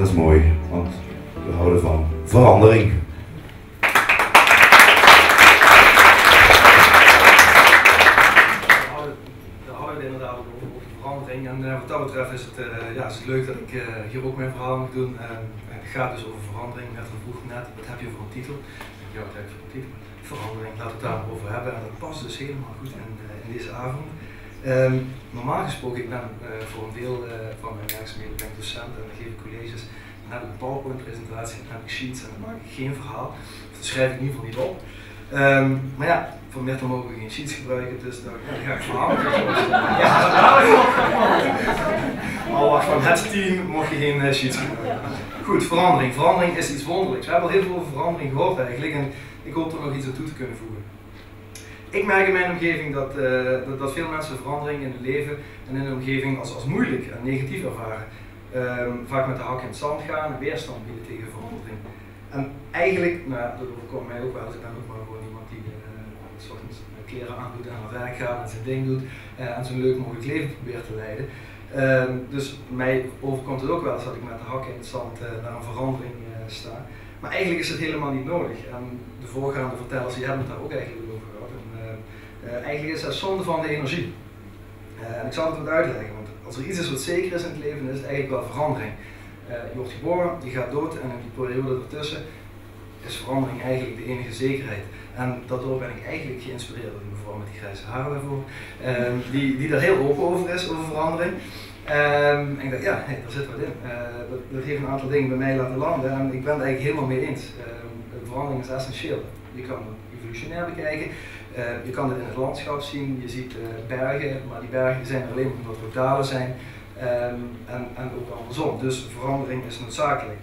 dat is mooi, want we houden van verandering. We houden inderdaad over verandering en wat dat betreft is het, ja, is het leuk dat ik hier ook mijn verhaal moet doen. Het gaat dus over verandering, net vroeg net, wat heb je voor een titel? Ja, wat heb je voor een titel? Verandering, laten we het daarover hebben en dat past dus helemaal goed in deze avond. Normaal gesproken, ik ben voor een deel van mijn werkzaamheden ben ik docent en dan geef ik colleges. Dan heb ik een PowerPoint-presentatie en dan heb ik sheets en dan maak ik geen verhaal. Dat schrijf ik in ieder geval niet op. Maar ja, van Mirtel mogen we geen sheets gebruiken, dus dan ga ik verhaal. Ja, maar wacht, van het team mocht je geen sheets gebruiken. Goed, verandering. Verandering is iets wonderlijks. We hebben al heel veel over verandering gehoord eigenlijk en ik hoop er nog iets aan toe te kunnen voegen. Ik merk in mijn omgeving dat, dat veel mensen verandering in het leven en in hun omgeving als moeilijk en negatief ervaren. Vaak met de hak in het zand gaan en weerstand bieden tegen verandering. En eigenlijk, nou ja, dat overkomt mij ook wel, ik ben ook maar gewoon iemand die 's ochtends kleren aandoet en naar werk gaat en zijn ding doet en zo'n leuk mogelijk leven probeert te leiden. Dus mij overkomt het ook wel eens dat ik met de hak in het zand naar een verandering sta. Maar eigenlijk is het helemaal niet nodig en de voorgaande vertellers die hebben het daar ook eigenlijk over gehad. Eigenlijk is dat zonde van de energie. En ik zal het wat uitleggen, want als er iets is wat zeker is in het leven, dan is het eigenlijk wel verandering. Je wordt geboren, je gaat dood en in die periode ertussen is verandering eigenlijk de enige zekerheid. En daardoor ben ik eigenlijk geïnspireerd door die mevrouw met die grijze haren daarvoor, die daar heel open over is, over verandering. En ik dacht, ja, hey, daar zit wat in. Dat heeft een aantal dingen bij mij laten landen en ik ben het eigenlijk helemaal mee eens. Verandering is essentieel. Je kan het evolutionair bekijken, je kan het in het landschap zien, je ziet bergen, maar die bergen zijn er alleen maar omdat er dalen zijn en ook andersom. Dus verandering is noodzakelijk.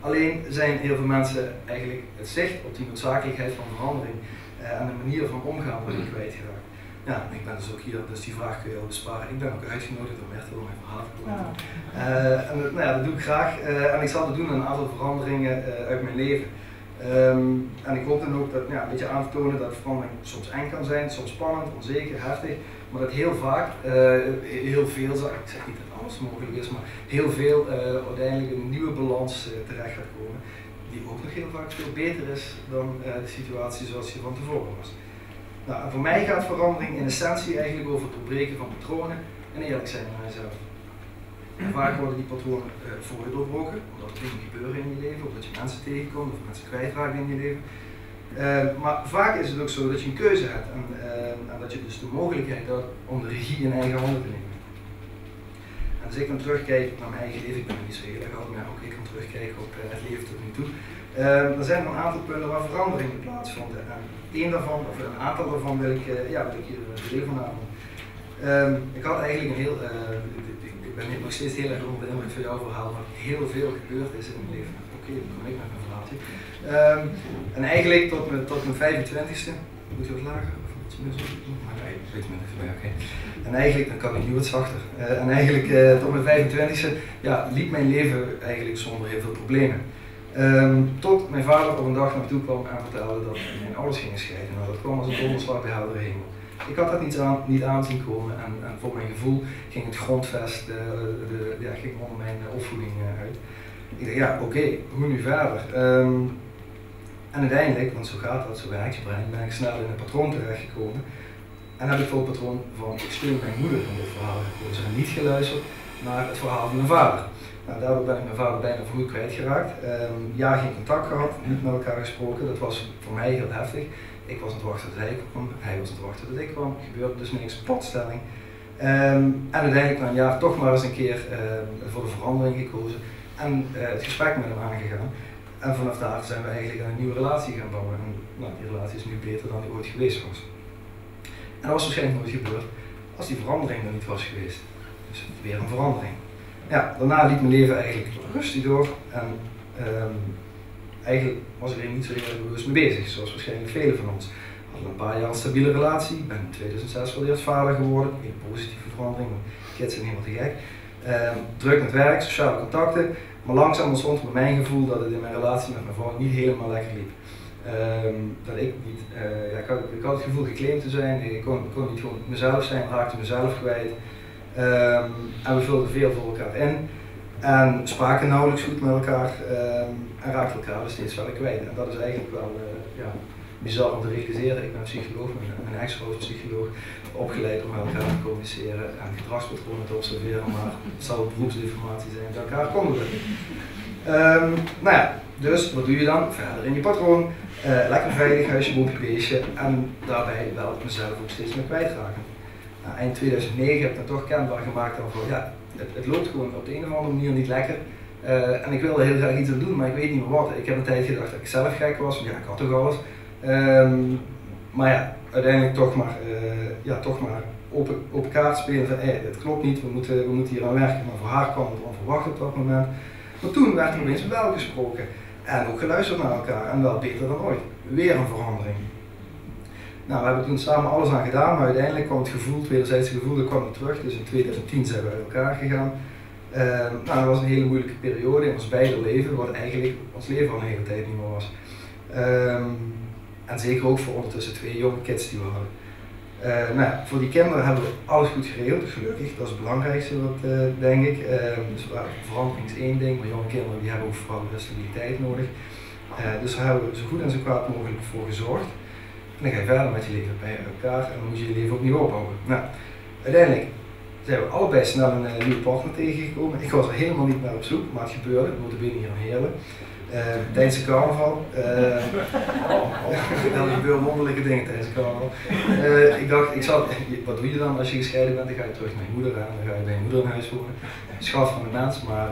Alleen zijn heel veel mensen eigenlijk het zicht op die noodzakelijkheid van verandering en de manier van omgaan worden kwijtgeraakt. Ja, ik ben dus ook hier, dus die vraag kun je al besparen. Ik ben ook uitgenodigd om echt om mijn verhaal te komen. En nou ja, dat doe ik graag en ik zal dat doen aan een aantal veranderingen uit mijn leven. En ik hoop dan ook dat, ja, een beetje aan te tonen dat verandering soms eng kan zijn, soms spannend, onzeker, heftig, maar dat heel vaak, heel veel, ik zeg niet dat alles mogelijk is, maar heel veel uiteindelijk een nieuwe balans terecht gaat komen, die ook nog heel vaak veel beter is dan de situatie zoals die van tevoren was. Nou, en voor mij gaat verandering in essentie eigenlijk over het doorbreken van patronen en eerlijk zijn naar jezelf. En vaak worden die patronen voor je doorbroken, omdat er dingen gebeuren in je leven, omdat je mensen tegenkomt of mensen kwijtraken in je leven. Maar vaak is het ook zo dat je een keuze hebt en dat je dus de mogelijkheid hebt om de regie in eigen handen te nemen. En als ik dan terugkijk naar mijn eigen leven, ik ben er niet zo heel erg oud, maar ook ik kan terugkijken op het leven tot nu toe. Er zijn een aantal punten waar veranderingen plaatsvonden. En één daarvan, of een aantal daarvan wil ik, ja, wil ik hier delen vanavond. Ik had eigenlijk een heel... Ik ben nog steeds heel erg onder de indruk van jouw verhaal, want heel veel gebeurd is in mijn leven. Oké, dan kom ik met mijn verhaaltje. En eigenlijk tot mijn 25ste, moet je wat lager of iets meer zo? Maar nee, een beetje minder voorbij, oké. En eigenlijk, dan kan ik nu wat zachter. En eigenlijk tot mijn 25ste, ja, liep mijn leven eigenlijk zonder heel veel problemen. Tot mijn vader op een dag naar me toe kwam en vertelde dat mijn ouders gingen scheiden. Nou, dat kwam als een donderslag bij heldere hemel. Ik had dat niet aan zien komen en voor mijn gevoel ging het grondvest ging onder mijn opvoeding uit. Ik dacht, ja, oké, hoe nu verder? En uiteindelijk, want zo gaat dat, zo werkt je brein, ben ik snel in een patroon terechtgekomen. En heb ik voor het patroon van ik steun mijn moeder in dit verhaal gekozen en niet geluisterd naar het verhaal van mijn vader. Nou, daardoor ben ik mijn vader bijna voor goed kwijtgeraakt. Ja, geen contact gehad, niet met elkaar gesproken, dat was voor mij heel heftig. Ik was aan het wachten dat hij kwam, hij was aan het wachten dat ik kwam, er gebeurde dus niks, potstelling. En uiteindelijk na een jaar toch maar eens een keer voor de verandering gekozen en het gesprek met hem aangegaan. En vanaf daar zijn we eigenlijk aan een nieuwe relatie gaan bouwen en nou, die relatie is nu beter dan die ooit geweest was. En dat was waarschijnlijk nooit gebeurd als die verandering er niet was geweest. Dus weer een verandering. Ja, daarna liep mijn leven eigenlijk rustig door en eigenlijk was ik er niet zo heel erg bewust mee bezig, zoals waarschijnlijk velen van ons. We hadden een paar jaar een stabiele relatie, ik ben in 2006 wel eerst vader geworden, een positieve verandering, kids zijn helemaal te gek. Druk met werk, sociale contacten, maar langzaam ontstond bij mijn gevoel dat het in mijn relatie met mijn vrouw niet helemaal lekker liep. Dat ik niet, ja, ik had het gevoel geclaimd te zijn, ik kon niet gewoon mezelf zijn, raakte mezelf kwijt. En we vulden veel voor elkaar in. en spraken nauwelijks goed met elkaar en raakten elkaar dus steeds verder kwijt. En dat is eigenlijk wel ja, bizar om te realiseren. Ik ben psycholoog, mijn ex-vrouw is psycholoog, opgeleid om met elkaar te communiceren en gedragspatronen te observeren, maar het zou beroepsdeformatie zijn dat elkaar konden. Nou ja, dus wat doe je dan? Verder in je patroon, lekker veilig huisje, boompje, beestje en daarbij wel mezelf ook steeds meer kwijtraken. Nou, eind 2009 heb ik dan toch kenbaar gemaakt van ja, het loopt gewoon op de een of andere manier niet lekker en ik wilde heel graag iets aan doen, maar ik weet niet meer wat. Ik heb een tijd gedacht dat ik zelf gek was, want ja, ik had toch alles. Maar ja, uiteindelijk toch maar op kaart spelen van het klopt niet, we moeten hier aan werken. Maar voor haar kwam het onverwacht op dat moment. Maar toen werd er opeens wel gesproken en ook geluisterd naar elkaar en wel beter dan ooit. Weer een verandering. Nou, we hebben toen samen alles aan gedaan, maar uiteindelijk kwam het gevoel, het wederzijdse gevoel, dat kwam terug. Dus in 2010 zijn we uit elkaar gegaan. Nou, dat was een hele moeilijke periode in ons beide leven, wat eigenlijk ons leven al een hele tijd niet meer was. En zeker ook voor ondertussen twee jonge kids die we hadden. Nou ja, voor die kinderen hebben we alles goed geregeld, gelukkig. Dat is het belangrijkste, wat, denk ik. Dus verandering is één ding, maar jonge kinderen die hebben ook vooral de stabiliteit nodig. Dus daar hebben we zo goed en zo kwaad mogelijk voor gezorgd. En dan ga je verder met je leven bij elkaar en dan moet je je leven opnieuw opbouwen. Nou, uiteindelijk zijn we allebei snel een nieuwe partner tegengekomen. Ik was er helemaal niet naar op zoek, maar het gebeurde. We moeten binnen hier in Heerlen. Tijdens de carnaval. Er gebeuren wonderlijke dingen tijdens de carnaval. Ik dacht, wat doe je dan als je gescheiden bent? Dan ga je terug naar je moeder aan, dan ga je bij je moeder in huis wonen. Schat van de mens, maar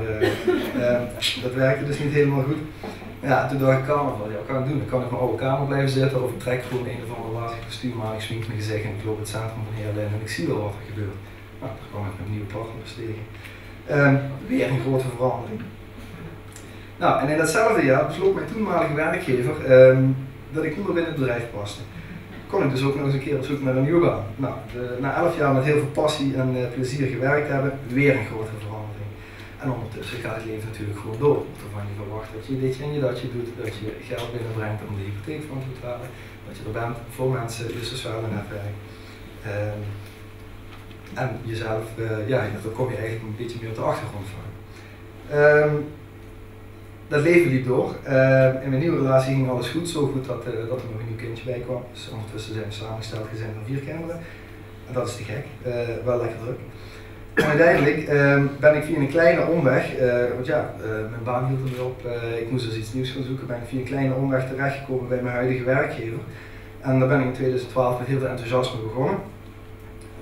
dat werkte dus niet helemaal goed. Ja, toen dacht ik carnaval, ja, wat kan ik doen? Dan kan ik mijn oude kamer blijven zitten of ik trek gewoon een of andere laatste kostuum aan, ik swing mijn gezicht en ik loop het centrum van Heerlen en ik zie wel wat er gebeurt. Nou, daar kwam ik met nieuwe partners tegen. Weer een grote verandering. Nou, en in datzelfde jaar besloot mijn toenmalige werkgever dat ik onder binnen het bedrijf paste. Kon ik dus ook nog eens een keer op zoek naar een nieuwe baan. Nou, na 11 jaar met heel veel passie en plezier gewerkt hebben, weer een grote verandering. En ondertussen gaat het leven natuurlijk gewoon door. Waarvan je verwacht dat je dit en je dat je doet, dat je geld binnenbrengt om de hypotheek van te betalen, dat je er bent voor mensen, dus sociale netwerk. En jezelf, ja, daar kom je eigenlijk een beetje meer op de achtergrond van. Dat leven liep door. In mijn nieuwe relatie ging alles goed, zo goed dat er nog een nieuw kindje bij kwam. Dus ondertussen zijn we samengesteld gezin van 4 kinderen. En dat is te gek, wel lekker druk. En uiteindelijk ben ik via een kleine omweg, want ja, mijn baan hield er weer op, ik moest dus iets nieuws gaan zoeken, ben ik via een kleine omweg terechtgekomen bij mijn huidige werkgever. En daar ben ik in 2012 met heel veel enthousiasme begonnen.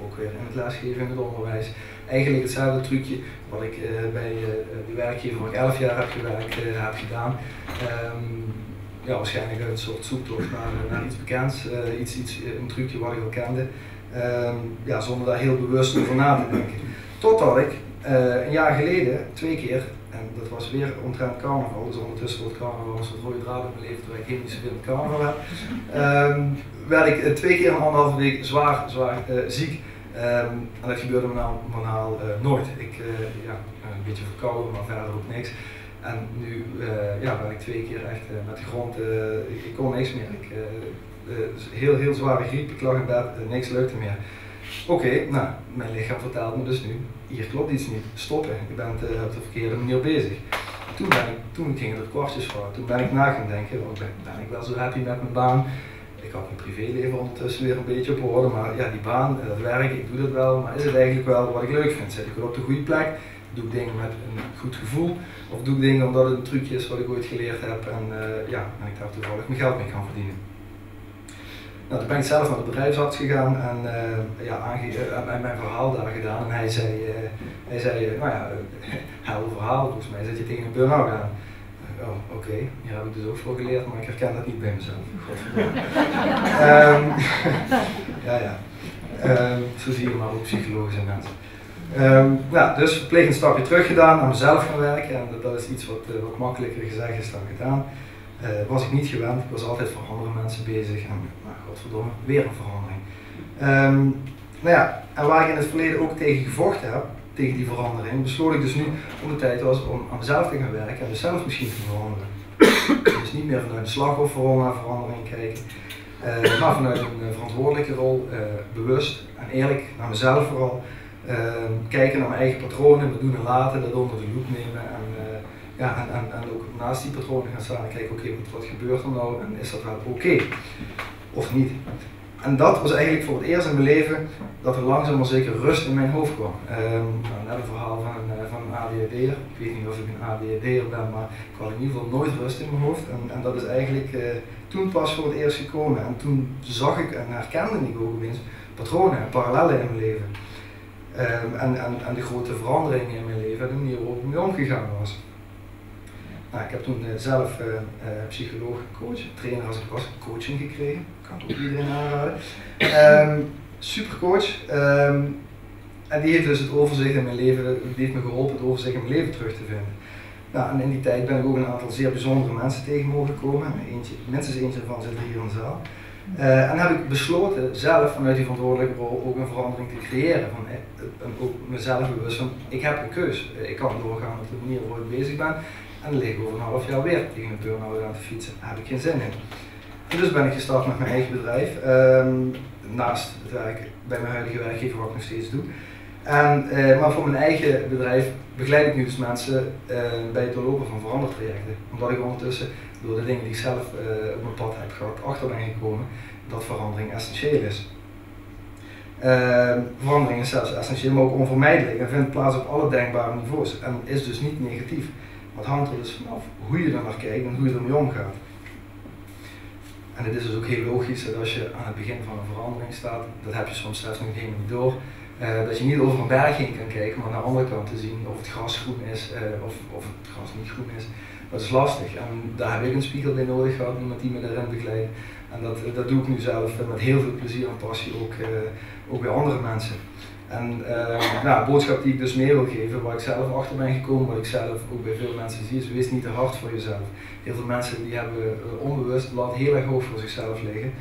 Ook weer in het lesgeven, in het onderwijs. Eigenlijk hetzelfde trucje wat ik bij de werkgever waar ik 11 jaar heb gewerkt heb gedaan. Ja, waarschijnlijk een soort zoektocht naar iets bekends, een trucje wat ik al kende. Ja, zonder daar heel bewust over na te denken. Totdat ik een jaar geleden 2 keer, en dat was weer omtrent carnaval, dus ondertussen wordt carnaval een soort rode draad in mijn leven, terwijl ik helemaal niet zoveel met carnaval heb, werd ik 2 keer in 1,5 week zwaar ziek. En dat gebeurde normaal nooit. Ik ja, een beetje verkouden, maar verder ook niks. En nu ja, ben ik 2 keer echt met de grond, ik kon niks meer. Ik, heel zware griep, ik lag in bed, niks lukte meer. Oké, nou, mijn lichaam vertelde me dus nu, hier klopt iets niet, stoppen, je bent op de verkeerde manier bezig. Toen gingen er kwartjes voor, toen ben ik na gaan denken, ben ik wel zo happy met mijn baan? Ik had mijn privéleven ondertussen weer een beetje op orde, maar ja, die baan, dat werk, ik doe dat wel, maar is het eigenlijk wel wat ik leuk vind? Zit ik wel op de goede plek? Doe ik dingen met een goed gevoel? Of doe ik dingen omdat het een trucje is wat ik ooit geleerd heb en ja, en ik daar toevallig mijn geld mee kan verdienen? Nou, toen ben ik zelf naar de bedrijfsarts gegaan en ja, mijn verhaal daar gedaan en hij zei nou ja, helder verhaal, volgens mij zit je tegen een burn-out aan. Oh, oké, hier heb ik dus ook voor geleerd, maar ik herken dat niet bij mezelf. Ja, ja. Zo zie je maar ook psychologische mensen. Nou, dus verpleeg een stapje terug gedaan, aan mezelf gaan werken. En dat is iets wat makkelijker gezegd is dan gedaan. Was ik niet gewend, ik was altijd voor andere mensen bezig. En, nou, godverdomme, weer een verandering. Nou ja, en waar ik in het verleden ook tegen gevochten heb, tegen die verandering, besloot ik dus nu om de tijd was om aan mezelf te gaan werken en mezelf misschien te veranderen. Dus niet meer vanuit de slachtofferrol naar verandering kijken, maar vanuit een verantwoordelijke rol, bewust en eerlijk naar mezelf vooral, kijken naar mijn eigen patronen, we doen en laten, dat onder de loep nemen en ook naast die patronen gaan staan en kijken, oké, wat gebeurt er nou en is dat wel oké of niet. En dat was eigenlijk voor het eerst in mijn leven dat er langzaam maar zeker rust in mijn hoofd kwam. Net een verhaal van een ADHD'er. Ik weet niet of ik een ADHD'er ben, maar ik had in ieder geval nooit rust in mijn hoofd. En dat is eigenlijk toen pas voor het eerst gekomen. En toen zag ik en herkende ik ook opeens patronen en parallellen in mijn leven. En de grote veranderingen in mijn leven en de manier waarop ik mee omgegaan was. Nou, ik heb toen zelf psycholoog gecoacht, trainer als ik was, coaching gekregen, kan het ook iedereen aanraden. Supercoach, en die heeft dus het overzicht in mijn leven, die heeft me geholpen het overzicht in mijn leven terug te vinden. Nou, en in die tijd ben ik ook een aantal zeer bijzondere mensen tegen mogen komen, minstens eentje ervan zit hier in de zaal. En heb ik besloten zelf vanuit die verantwoordelijke rol ook een verandering te creëren. En ook mezelf bewust van, ik heb een keus, ik kan doorgaan op de manier waarop ik bezig ben. En dan lig ik over een half jaar weer tegen een burn-out aan te fietsen. Daar heb ik geen zin in. En dus ben ik gestart met mijn eigen bedrijf. Naast het werk bij mijn huidige werkgever, wat ik nog steeds doe. Maar voor mijn eigen bedrijf begeleid ik nu dus mensen bij het doorlopen van verandertrajecten. Omdat ik ondertussen door de dingen die ik zelf op mijn pad heb gehad achter ben gekomen dat verandering essentieel is. Verandering is zelfs essentieel, maar ook onvermijdelijk en vindt plaats op alle denkbare niveaus en is dus niet negatief. Het hangt er dus vanaf hoe je er naar kijkt en hoe je ermee omgaat. En het is dus ook heel logisch dat als je aan het begin van een verandering staat, dat heb je soms zelfs nog helemaal niet door, dat je niet over een berg heen kan kijken, maar naar de andere kant te zien of het gras groen is of het gras niet groen is. Dat is lastig en daar heb ik een spiegel bij nodig gehad, iemand die me daarin begeleidt. En dat doe ik nu zelf met heel veel plezier en passie ook bij andere mensen. En nou, de boodschap die ik dus mee wil geven, waar ik zelf achter ben gekomen, wat ik zelf ook bij veel mensen zie, is wees niet te hard voor jezelf. Heel veel mensen die hebben onbewust het lat heel erg hoog voor zichzelf liggen.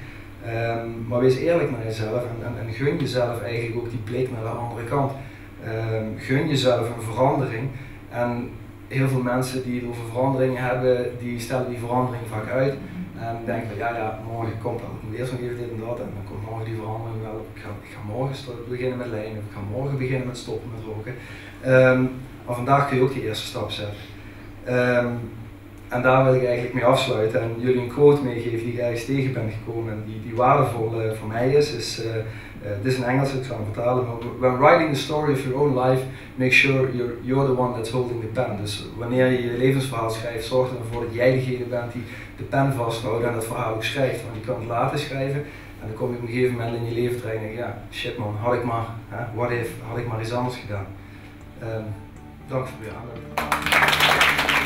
Maar wees eerlijk naar jezelf en gun jezelf eigenlijk ook die blik naar de andere kant. Gun jezelf een verandering. En heel veel mensen die het over veranderingen hebben, die stellen die verandering vaak uit. En denken van ja, morgen komt dat. Ik moet eerst nog even dit en dat en dan komt morgen die verandering wel. Ik ga morgen beginnen met lijnen, ik ga morgen beginnen met stoppen met roken. Maar vandaag kun je ook die eerste stap zetten. En daar wil ik eigenlijk mee afsluiten en jullie een quote meegeven die ik ergens tegen ben gekomen en die waardevol voor mij is. Dit is in Engels, ik zal hem vertalen. When writing the story of your own life, make sure you're the one that's holding the pen. Dus wanneer je je levensverhaal schrijft, zorg ervoor dat jij degene bent die de pen vasthoudt en dat verhaal ook schrijft. Want je kan het laten schrijven en dan kom je op een gegeven moment in je leven terecht en denk je, ja, shit man, had ik maar, hè, what if, had ik maar iets anders gedaan. Dank voor je aandacht.